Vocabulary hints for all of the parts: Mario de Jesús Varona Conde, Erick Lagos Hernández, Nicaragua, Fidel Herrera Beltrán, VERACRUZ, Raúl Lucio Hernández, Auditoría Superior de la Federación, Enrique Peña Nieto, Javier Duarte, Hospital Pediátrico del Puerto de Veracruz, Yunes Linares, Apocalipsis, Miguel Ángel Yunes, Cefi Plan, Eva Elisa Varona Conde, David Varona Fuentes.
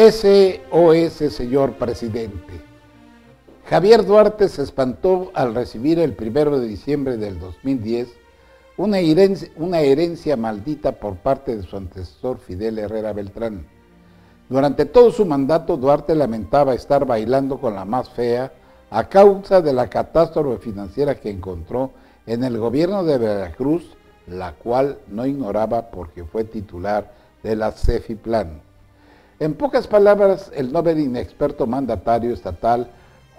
SOS, señor presidente. Javier Duarte se espantó al recibir el 1 de diciembre del 2010 una herencia maldita por parte de su antecesor Fidel Herrera Beltrán. Durante todo su mandato, Duarte lamentaba estar bailando con la más fea a causa de la catástrofe financiera que encontró en el gobierno de Veracruz, la cual no ignoraba porque fue titular de la Cefi Plan. En pocas palabras, el novel inexperto mandatario estatal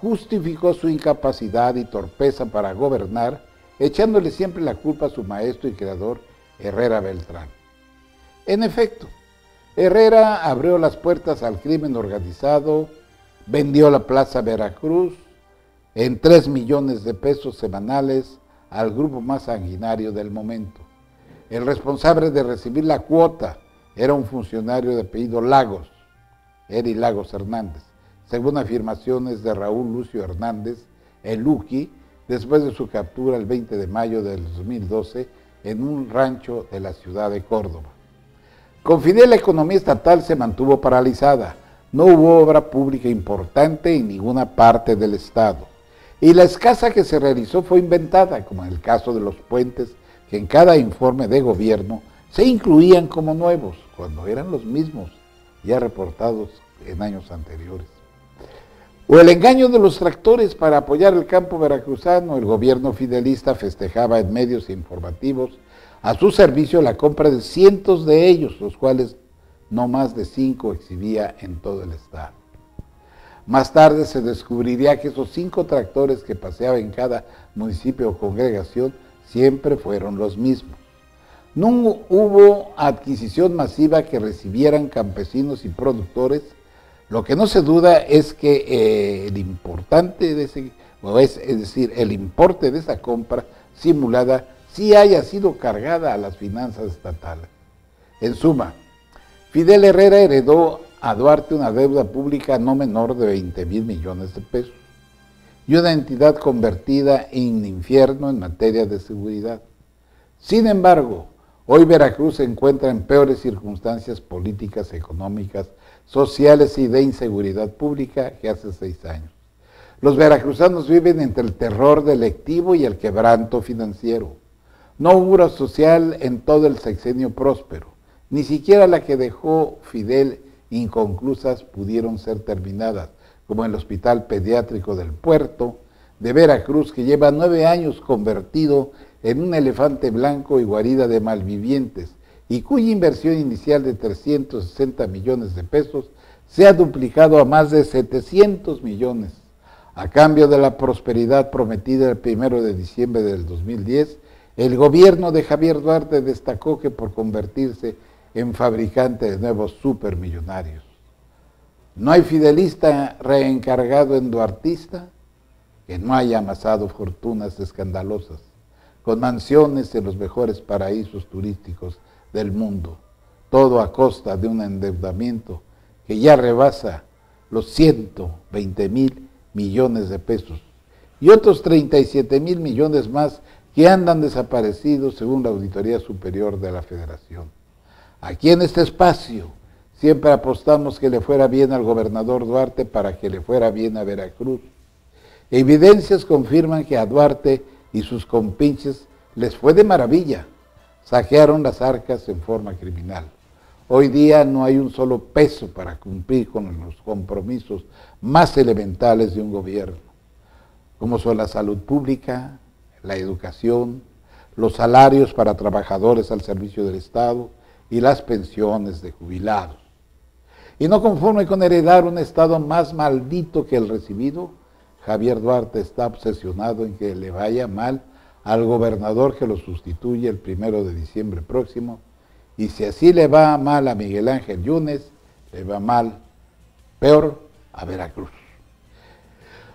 justificó su incapacidad y torpeza para gobernar, echándole siempre la culpa a su maestro y creador, Herrera Beltrán. En efecto, Herrera abrió las puertas al crimen organizado, vendió la Plaza Veracruz en 3 millones de pesos semanales al grupo más sanguinario del momento. El responsable de recibir la cuota era un funcionario de apellido Lagos, Erick Lagos Hernández, según afirmaciones de Raúl Lucio Hernández, el Luqui, después de su captura el 20 de mayo del 2012 en un rancho de la ciudad de Córdoba. Con Fidel, la economía estatal se mantuvo paralizada, no hubo obra pública importante en ninguna parte del estado, y la escasa que se realizó fue inventada, como en el caso de los puentes, que en cada informe de gobierno se incluían como nuevos, cuando eran los mismos ya reportados en años anteriores. O el engaño de los tractores para apoyar el campo veracruzano. El gobierno fidelista festejaba en medios informativos a su servicio la compra de cientos de ellos, los cuales no más de 5 exhibía en todo el estado. Más tarde se descubriría que esos 5 tractores que paseaba en cada municipio o congregación siempre fueron los mismos. No hubo adquisición masiva que recibieran campesinos y productores. Lo que no se duda es que el importe de esa compra simulada sí haya sido cargada a las finanzas estatales. En suma, Fidel Herrera heredó a Duarte una deuda pública no menor de 20,000 millones de pesos y una entidad convertida en infierno en materia de seguridad. Sin embargo, hoy Veracruz se encuentra en peores circunstancias políticas, económicas, sociales y de inseguridad pública que hace 6 años. Los veracruzanos viven entre el terror delictivo y el quebranto financiero. No hubo obra social en todo el sexenio próspero, ni siquiera la que dejó Fidel inconclusas pudieron ser terminadas, como el Hospital Pediátrico del Puerto de Veracruz, que lleva 9 años convertido en un elefante blanco y guarida de malvivientes, y cuya inversión inicial de 360 millones de pesos se ha duplicado a más de 700 millones, a cambio de la prosperidad prometida el 1 de diciembre del 2010, el gobierno de Javier Duarte destacó que por convertirse en fabricante de nuevos supermillonarios. No hay fidelista reencargado en duartista que no haya amasado fortunas escandalosas, con mansiones en los mejores paraísos turísticos del mundo, todo a costa de un endeudamiento que ya rebasa los 120,000 millones de pesos y otros 37,000 millones más que andan desaparecidos según la Auditoría Superior de la Federación. Aquí en este espacio siempre apostamos que le fuera bien al gobernador Duarte para que le fuera bien a Veracruz. Evidencias confirman que a Duarte y sus compinches les fue de maravilla. Saquearon las arcas en forma criminal. Hoy día no hay un solo peso para cumplir con los compromisos más elementales de un gobierno, como son la salud pública, la educación, los salarios para trabajadores al servicio del Estado y las pensiones de jubilados. Y no conforme con heredar un Estado más maldito que el recibido, Javier Duarte está obsesionado en que le vaya mal al gobernador que lo sustituye el 1 de diciembre próximo, y si así le va mal a Miguel Ángel Yunes, le va mal, peor, a Veracruz.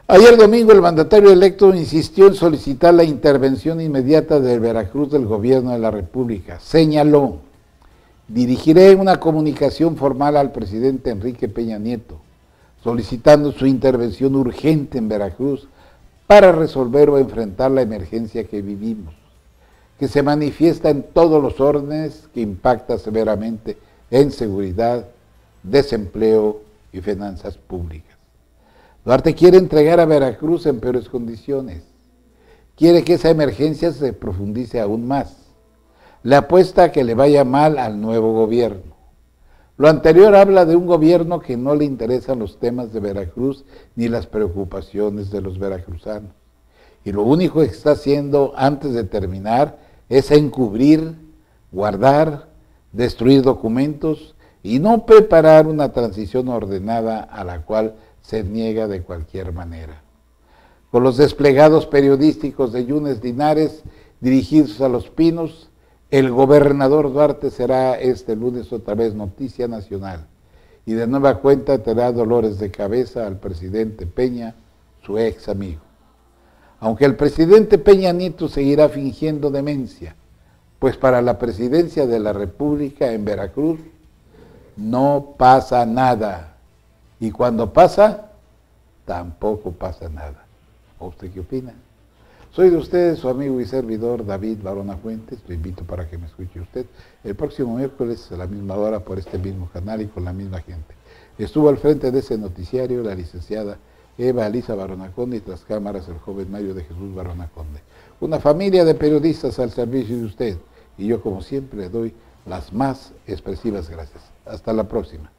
Ayer domingo el mandatario electo insistió en solicitar la intervención inmediata de Veracruz del gobierno de la República. Señaló: dirigiré una comunicación formal al presidente Enrique Peña Nieto, solicitando su intervención urgente en Veracruz para resolver o enfrentar la emergencia que vivimos, que se manifiesta en todos los órdenes, que impacta severamente en seguridad, desempleo y finanzas públicas. Duarte quiere entregar a Veracruz en peores condiciones. Quiere que esa emergencia se profundice aún más. Le apuesta a que le vaya mal al nuevo gobierno. Lo anterior habla de un gobierno que no le interesan los temas de Veracruz ni las preocupaciones de los veracruzanos. Y lo único que está haciendo antes de terminar es encubrir, guardar, destruir documentos y no preparar una transición ordenada a la cual se niega de cualquier manera. Con los desplegados periodísticos de Yunes Linares dirigidos a Los Pinos, el gobernador Duarte será este lunes otra vez noticia nacional y de nueva cuenta te da dolores de cabeza al presidente Peña, su ex amigo. Aunque el presidente Peña Nieto seguirá fingiendo demencia, pues para la presidencia de la República en Veracruz no pasa nada. Y cuando pasa, tampoco pasa nada. ¿A usted qué opina? Soy de ustedes, su amigo y servidor David Varona Fuentes. Lo invito para que me escuche usted el próximo miércoles a la misma hora por este mismo canal y con la misma gente. Estuvo al frente de ese noticiario la licenciada Eva Elisa Varona Conde y tras cámaras el joven Mario de Jesús Varona Conde. Una familia de periodistas al servicio de usted y yo como siempre le doy las más expresivas gracias. Hasta la próxima.